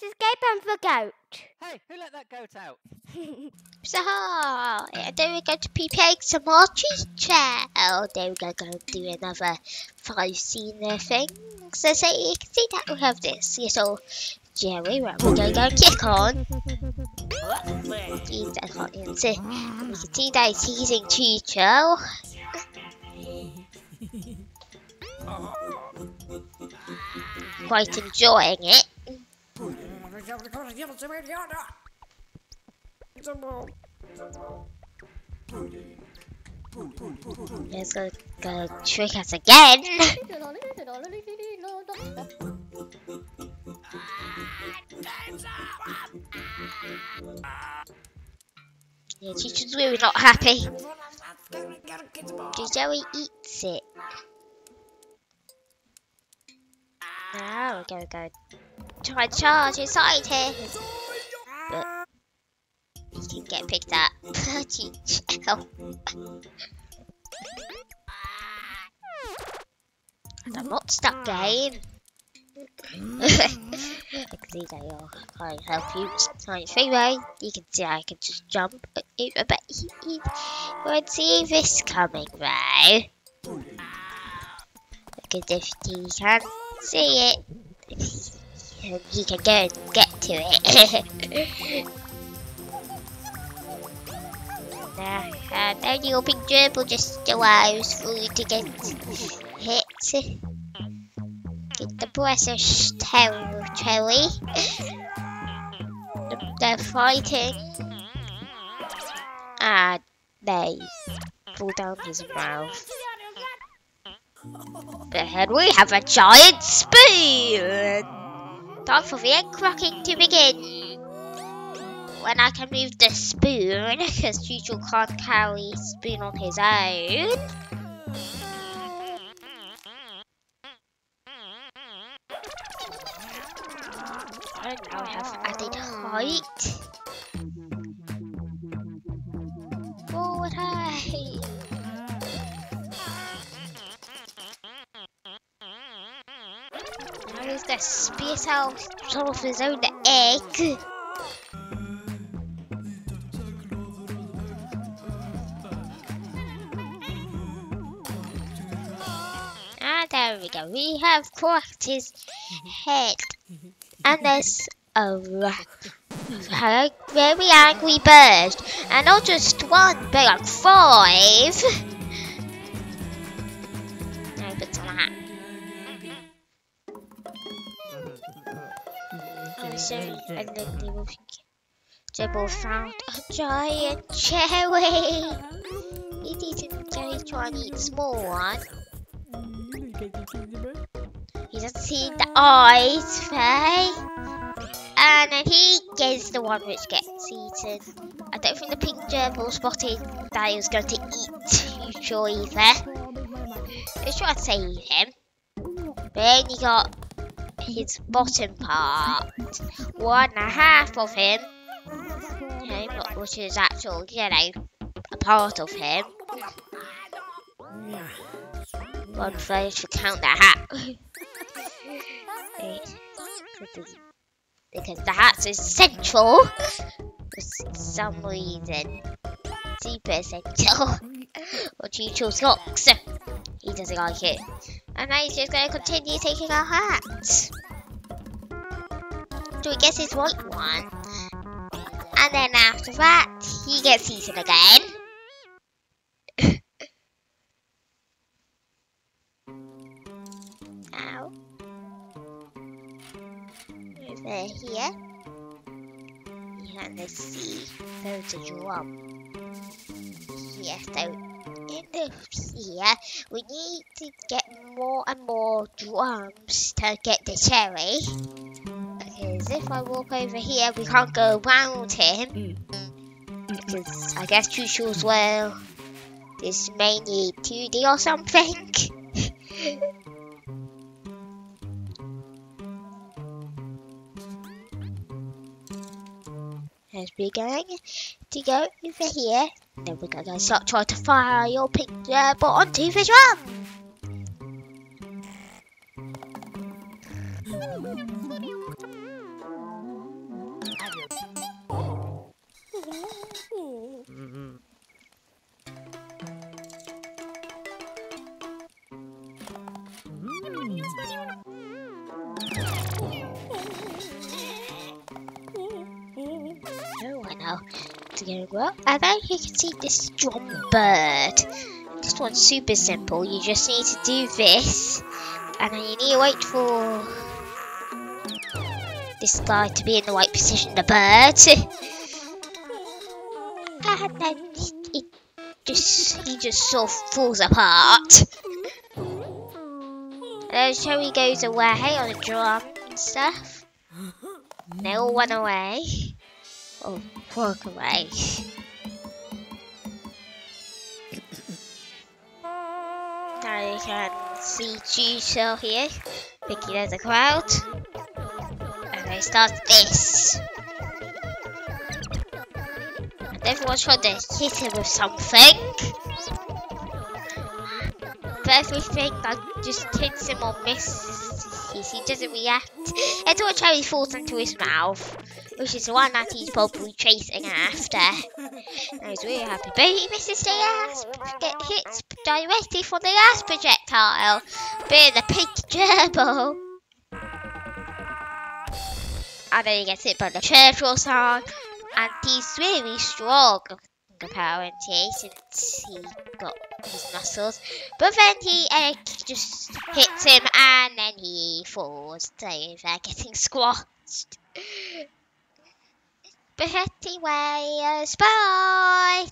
this is Gabe and the Goat. Hey, who let that goat out? So, then we're going to be playing some more Chuchel. Oh, then we're going to go do another 5 scenery thing. So you can see that we have this little Jerry where we're going to go kick on. Jeez, I can't even see. And we can see that he's teasing Chuchel. Quite enjoying it. Let's go trick us again. Yeah, Chuchel's really not happy. Joey eats it. Now we're gonna go try and charge inside here. But he didn't get picked up. Chuchel. And I'm not stuck, Gabe. I can see that you're trying to help you. Trying freeway. You can see I can just jump. But you won't see this coming, right? Because if you can see it, you can go and get to it. And then your big dribble just allows for you to get hit. Get the precious territory. They're fighting. And they fall down his mouth. But then we have a giant spoon! Time for the egg cracking to begin! When I can move the spoon, because Chuchel can't carry the spoon on his own. And now I have added height. Forward height! Let's spit out some of his own egg. And there we go. We have cracked his head. And there's a very angry bird. And not just one, but like 5. And then they will Jibble found a giant cherry. He's eating the cherry, trying to eat a small one. He doesn't see the eyes, right? And then he is the one which gets eaten. I don't think the pink gerbil spotted that he was going to eat Chuchel either. He's trying to save him. But then he got his bottom part, 1.5 of him, which is actual, a part of him. 1/3 to count the hat. Because the hat is central for some reason. Super essential. Or Chuchel's got, so he doesn't like it. And now he's just going to continue taking our hats. So he gets his white one. And then after that, he gets eaten again. Ow. Over here. You can see there's a drum. Yes, so in this here, we need to get more and more drums to get the cherry. Because if I walk over here, we can't go around him. Because I guess Chuchel's well is mainly 2D or something. As we're going to go over here, then we're going to start trying to fire your pink gerbil onto the drum. now together well. And then you can see this drum bird. This one's super simple. You just need to do this, and then you need to wait for this guy to be in the right position, the bird. And then he just sort of falls apart. Cherry goes away on the drum and stuff. They all went away. Oh, walk away. Now you can see Chuchel here. Thinking there's a crowd. And they start this. And everyone's trying to hit him with something. But everything like just hits him or misses. He doesn't react. Until a cherry falls into his mouth. Which is the one that he's probably chasing after. Now he's really happy, but he misses the asp, get hits directly from the asp projectile, being a pink gerbil. And then he gets hit by the Chuchel song, and he's really strong, apparently, since he got his muscles. But then he just hits him, and then he falls, so they're getting squashed. But anyway, bye!